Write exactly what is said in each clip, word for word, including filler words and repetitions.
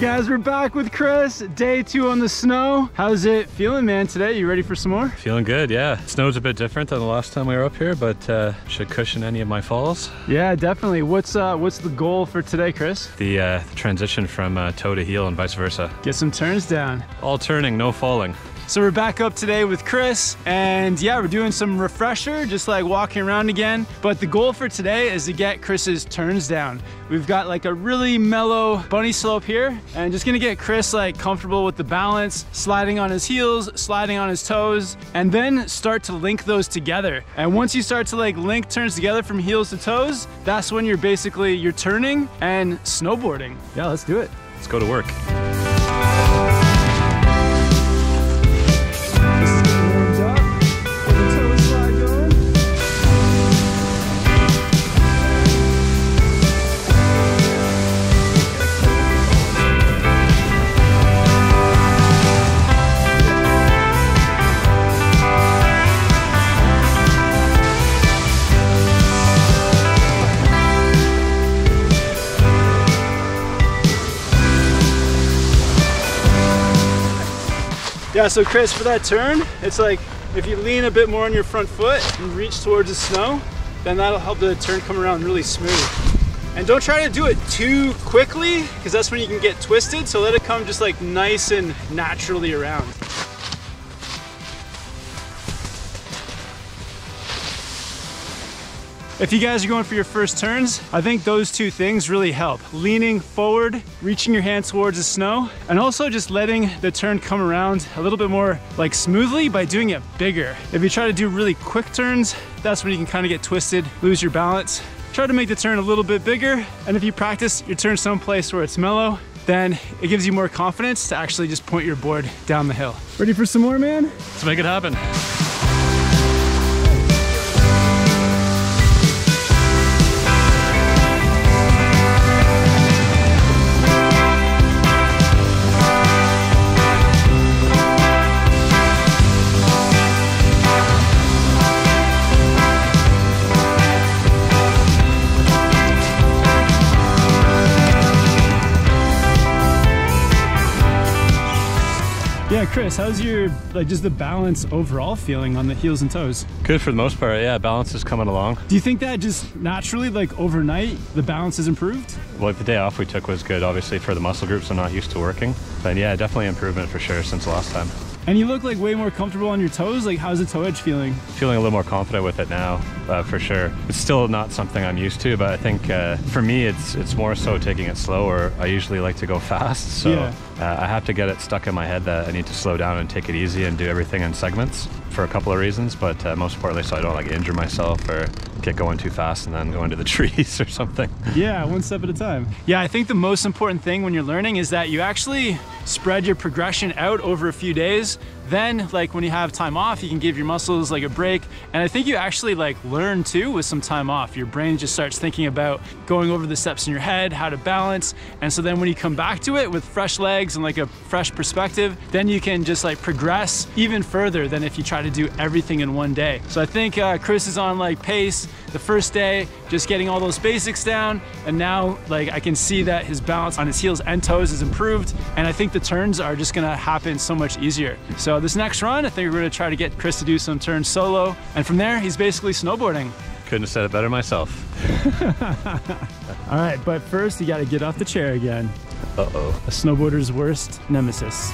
guys, we're back with Chris. Day two on the snow. How's it feeling, man, today? You ready for some more? Feeling good, yeah. Snow's a bit different than the last time we were up here, but uh, should cushion any of my falls. Yeah, definitely. What's uh, what's the goal for today, Chris? The, uh, the transition from uh, toe to heel and vice versa. Get some turns down. All turning, no falling. So we're back up today with Chris, and yeah, we're doing some refresher, just like walking around again. But the goal for today is to get Chris's turns down. We've got like a really mellow bunny slope here, and just gonna get Chris like comfortable with the balance, sliding on his heels, sliding on his toes, and then start to link those together. And once you start to like link turns together from heels to toes, that's when you're basically, you're turning and snowboarding. Yeah, let's do it. Let's go to work. Yeah, so Chris, for that turn, it's like if you lean a bit more on your front foot and reach towards the snow, then that'll help the turn come around really smooth. And don't try to do it too quickly, because that's when you can get twisted, so let it come just like nice and naturally around. If you guys are going for your first turns, I think those two things really help. Leaning forward, reaching your hand towards the snow, and also just letting the turn come around a little bit more like smoothly by doing it bigger. If you try to do really quick turns, that's when you can kind of get twisted, lose your balance. Try to make the turn a little bit bigger, and if you practice your turn someplace where it's mellow, then it gives you more confidence to actually just point your board down the hill. Ready for some more, man? Let's make it happen. Yeah, Chris, how's your, like, just the balance overall feeling on the heels and toes? Good for the most part, yeah, balance is coming along. Do you think that just naturally, like overnight, the balance has improved? Well, the day off we took was good, obviously, for the muscle groups I'm not used to working. But yeah, definitely improvement for sure since last time. And you look like way more comfortable on your toes. Like, how's the toe edge feeling? Feeling a little more confident with it now, uh, for sure. It's still not something I'm used to, but I think uh, for me, it's it's more so taking it slower. I usually like to go fast, so yeah. uh, I have to get it stuck in my head that I need to slow down and take it easy and do everything in segments for a couple of reasons, but uh, most importantly, so I don't like injure myself or get going too fast and then go into the trees or something. Yeah, one step at a time. Yeah, I think the most important thing when you're learning is that you actually spread your progression out over a few days. Then, like, when you have time off, you can give your muscles like a break. And I think you actually like learn too with some time off. Your brain just starts thinking about going over the steps in your head, how to balance. And so then when you come back to it with fresh legs and like a fresh perspective, then you can just like progress even further than if you try to do everything in one day. So I think uh, Chris is on like pace the first day, just getting all those basics down. And now like I can see that his balance on his heels and toes is improved. And I think the turns are just gonna happen so much easier. So this next run, I think we're gonna try to get Chris to do some turns solo, and from there, he's basically snowboarding. Couldn't have said it better myself. All right, but first, you gotta get off the chair again. Uh-oh. A snowboarder's worst nemesis.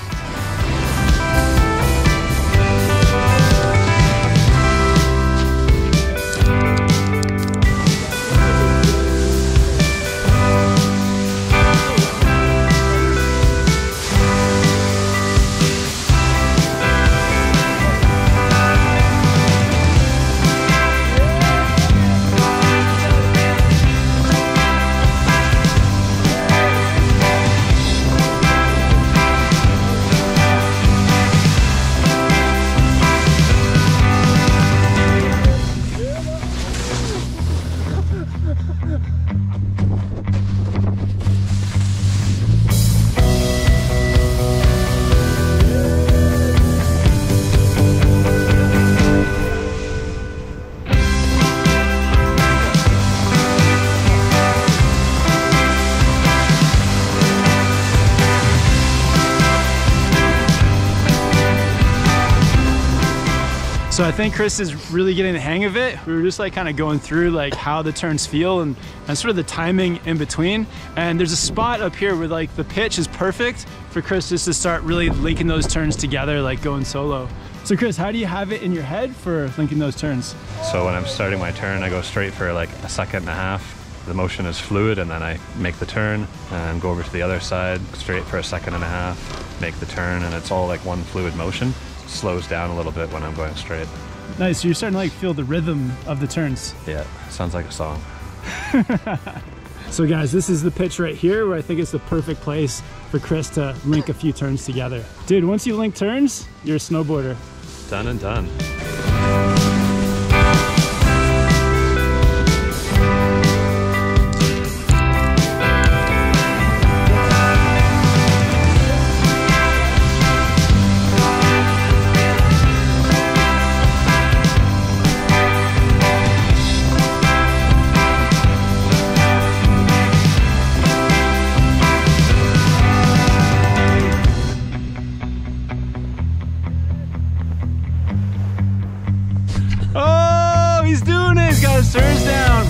So I think Chris is really getting the hang of it. We were just like kind of going through like how the turns feel and, and sort of the timing in between. And there's a spot up here where like the pitch is perfect for Chris just to start really linking those turns together, like going solo. So Chris, how do you have it in your head for linking those turns? So when I'm starting my turn, I go straight for like a second and a half. The motion is fluid, and then I make the turn and go over to the other side, straight for a second and a half, make the turn, and it's all like one fluid motion. It slows down a little bit when I'm going straight. Nice, so you're starting to like feel the rhythm of the turns. Yeah, sounds like a song. So guys, this is the pitch right here where I think it's the perfect place for Chris to link a few turns together. Dude, once you link turns, you're a snowboarder. Done and done. Turns down.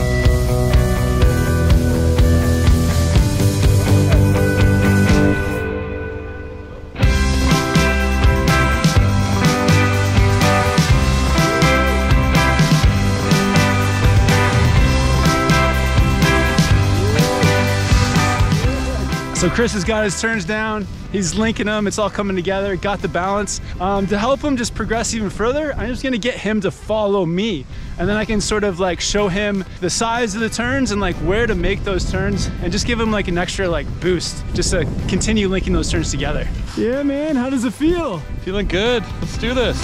So Chris has got his turns down. He's linking them, it's all coming together, got the balance. Um, to help him just progress even further, I'm just gonna get him to follow me. And then I can sort of like show him the size of the turns and like where to make those turns and just give him like an extra like boost just to continue linking those turns together. Yeah, man, how does it feel? Feeling good, let's do this.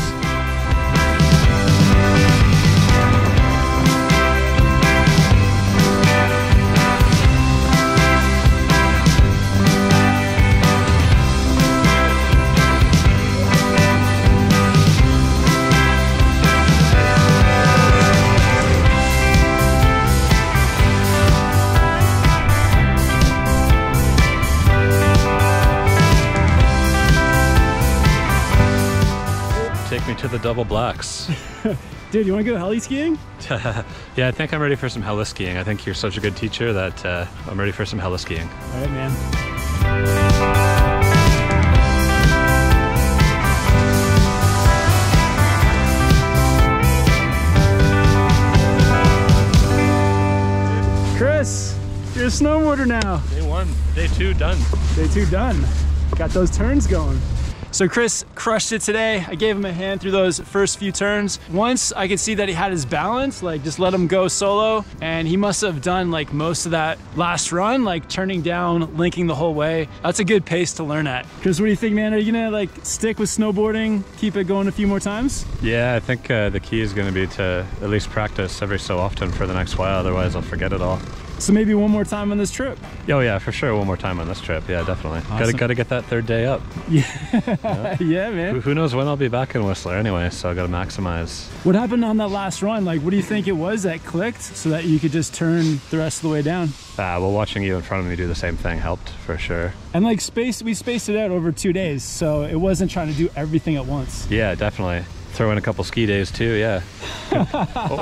Take me to the double blacks. Dude, you want to go heli skiing? Yeah, I think I'm ready for some heli skiing. I think you're such a good teacher that uh, I'm ready for some heli skiing. All right, man. Chris, you're a snowboarder now. Day one, day two done. Day two done. Got those turns going. So Chris crushed it today. I gave him a hand through those first few turns. Once I could see that he had his balance, like just let him go solo. And he must have done like most of that last run, like turning down, linking the whole way. That's a good pace to learn at. Chris, what do you think, man? Are you gonna like stick with snowboarding, keep it going a few more times? Yeah, I think uh, the key is gonna be to at least practice every so often for the next while, otherwise I'll forget it all. So maybe one more time on this trip? Oh yeah, for sure, one more time on this trip. Yeah, definitely. Awesome. Gotta, gotta get that third day up. Yeah, yeah. Yeah, man. Who, who knows when I'll be back in Whistler anyway, so I gotta maximize. What happened on that last run? Like, what do you think it was that clicked so that you could just turn the rest of the way down? Ah, well, watching you in front of me do the same thing helped, for sure. And like, space, we spaced it out over two days, so it wasn't trying to do everything at once. Yeah, definitely. Throw in a couple ski days too, yeah.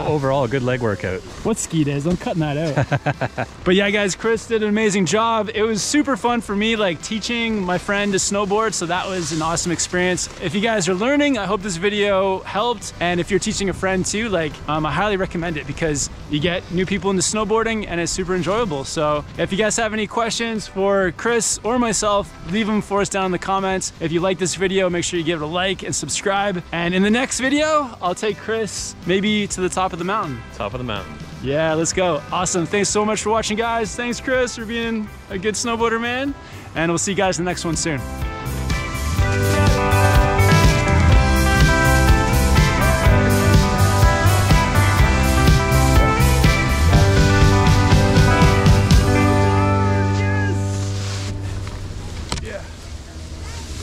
Overall, a good leg workout. What ski days? I'm cutting that out. But yeah, guys, Chris did an amazing job. It was super fun for me, like teaching my friend to snowboard, so that was an awesome experience. If you guys are learning, I hope this video helped. And if you're teaching a friend too, like um, I highly recommend it because you get new people into snowboarding and it's super enjoyable. So if you guys have any questions for Chris or myself, leave them for us down in the comments. If you like this video, make sure you give it a like and subscribe. And in the next Next video, I'll take Chris maybe to the top of the mountain. Top of the mountain. Yeah, let's go. Awesome. Thanks so much for watching, guys. Thanks, Chris, for being a good snowboarder, man. And we'll see you guys in the next one soon.